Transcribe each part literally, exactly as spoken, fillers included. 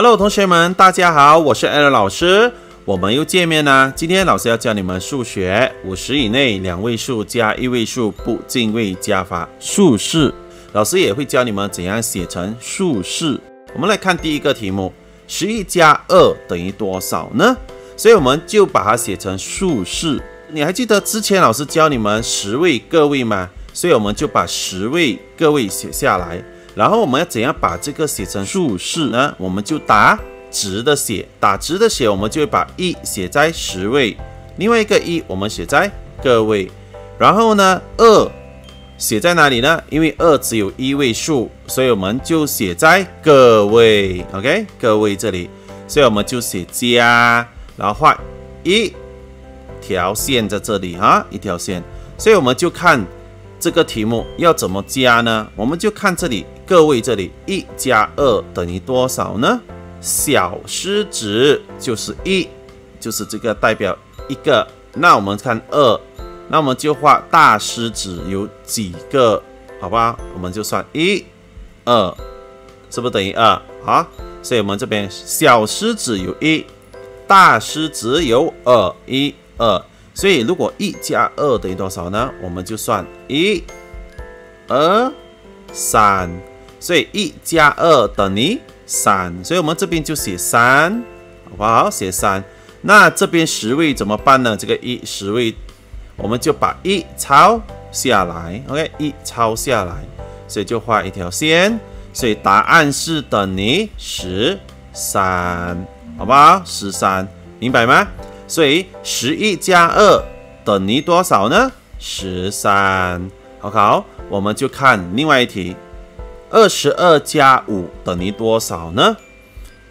Hello， 同学们，大家好，我是 Alan 老师，我们又见面啦。今天老师要教你们数学五十以内两位数加一位数不进位加法竖式。老师也会教你们怎样写成竖式。我们来看第一个题目， 十一加二等于多少呢？所以我们就把它写成竖式。你还记得之前老师教你们十位个位吗？所以我们就把十位个位写下来。 然后我们要怎样把这个写成竖式呢？我们就打直的写，打直的写，我们就会把一写在十位，另外一个一我们写在个位。然后呢，二写在哪里呢？因为二只有一位数，所以我们就写在个位。OK， 个位这里，所以我们就写加，然后画一条线在这里啊，一条线。所以我们就看这个题目要怎么加呢？我们就看这里。 各位，这里一加二等于多少呢？小狮子就是一，就是这个代表一个。那我们看二，那我们就画大狮子有几个，好吧？我们就算一、二，是不是等于二？好，所以我们这边小狮子有一，大狮子有二，一、二。所以如果一加二等于多少呢？我们就算一、二、三。 所以一加二等于三，所以我们这边就写三，好不好？写三。那这边十位怎么办呢？这个一十位，我们就把一抄下来 ，OK， 一抄下来，所以就画一条线。所以答案是等于十三，好不好？十三，明白吗？所以十一加二等于多少呢？十三，好不好？我们就看另外一题。 二十二加五等于多少呢？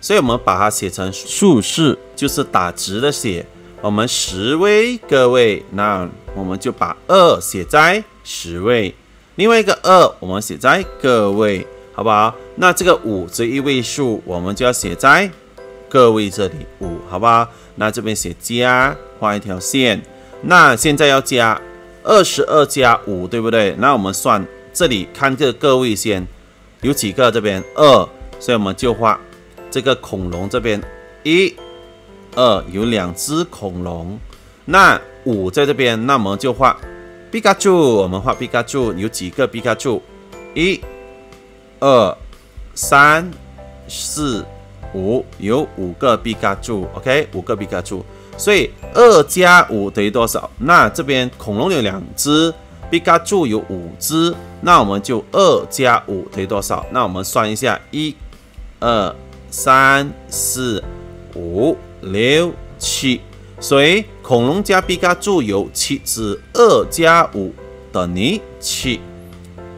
所以我们把它写成竖式，就是打直的写。我们十位个位，那我们就把二写在十位，另外一个二我们写在个位，好不好？那这个五这一位数，我们就要写在个位这里，五，好不好？那这边写加，画一条线。那现在要加二十二加五，对不对？那我们算这里，看这个个位先。 有几个？这边二， 所以我们就画这个恐龙这边一、二，有两只恐龙。那五在这边，那我们就画皮卡丘。我们画皮卡丘有几个皮卡丘？一、二、三、四、五，有五个皮卡丘。OK， 五个皮卡丘。所以二加五等于多少？那这边恐龙有两只。 皮卡丘有五只，那我们就二加五等于多少？那我们算一下，一、二、三、四、五、六、七。所以恐龙加皮卡丘有七只，二加五等于七。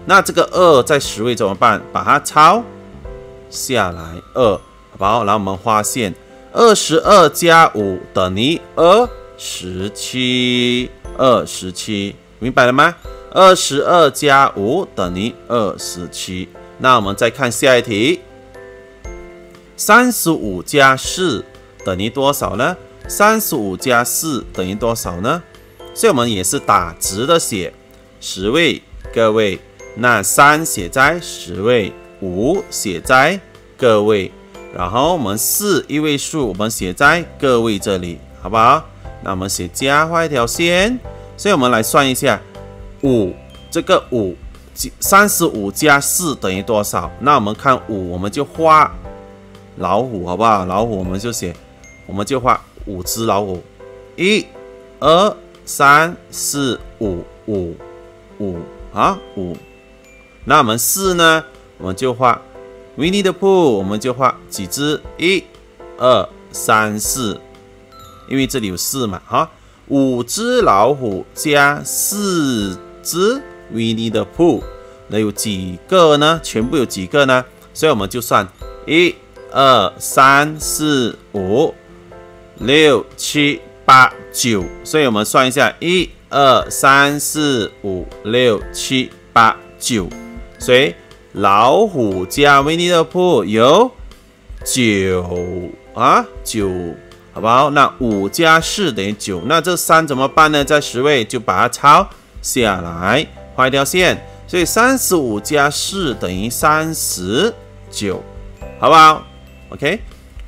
那这个二在十位怎么办？把它抄下来，二，好不好？然后我们画线，二十二加五等于二十七，二十七。 明白了吗？ 二十二加五等于二十七。那我们再看下一题， 三十五加四等于多少呢？ 三十五加四等于多少呢？所以我们也是打直的写，十位个位，那三写在十位，五写在个位，然后我们四一位数，我们写在个位这里，好不好？那我们写加，画一条线。 所以我们来算一下，五这个五，三十五加四等于多少？那我们看五，我们就画老虎，好不好？老虎我们就写，我们就画五只老虎，一、二、三、四、五，五，五啊五。那我们四呢？我们就画 Winnie the Pooh， 我们就画几只？一、二、三、四，因为这里有四嘛，哈。 五只老虎加四只 Winnie the Pooh， 那有几个呢？全部有几个呢？所以我们就算一、二、三、四、五、六、七、八、九。所以我们算一下，一、二、三、四、五、六、七、八、九。所以老虎加 Winnie the Pooh 有九啊，九。 好不好？那五加四等于九，那这三怎么办呢？在十位就把它抄下来，画一条线。所以三十五加四等于三十九，好不好 ？OK，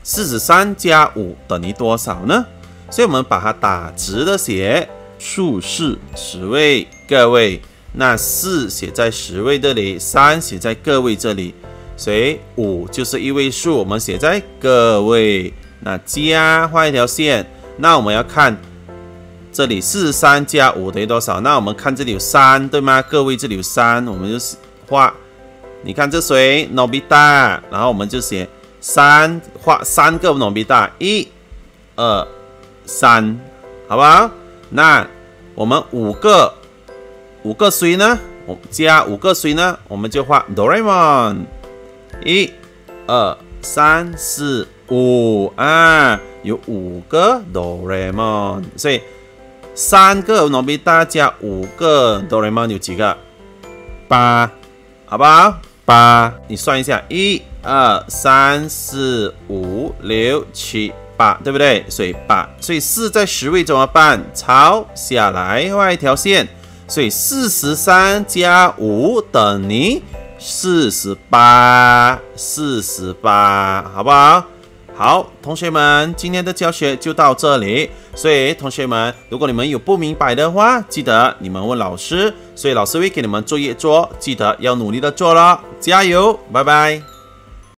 四十三加五等于多少呢？所以我们把它打直的写，数是十位，个位。那四写在十位这里，三写在个位这里，所以五就是一位数，我们写在个位。那加画一条线，那我们要看这里四十三加五等于多少？那我们看这里有三，对吗？个位这里有三，我们就画。你看这谁？诺比达，然后我们就写。 三画三个努比大，一、二、三，好不好？那我们五个五个谁呢？我加五个谁呢？我们就画哆啦 A 梦，一、二、三、四、五啊，有五个哆啦 A 梦，所以三个努比大加五个哆啦 A 梦有几个？八，好不好？八，你算一下，一。 二三四五六七八，对不对？所以八，所以四在十位怎么办？抄下来画一条线，所以四十三加五等于四十八，四十八，好不好？好，同学们，今天的教学就到这里。所以同学们，如果你们有不明白的话，记得你们问老师，所以老师会给你们作业做，记得要努力的做咯，加油，拜拜。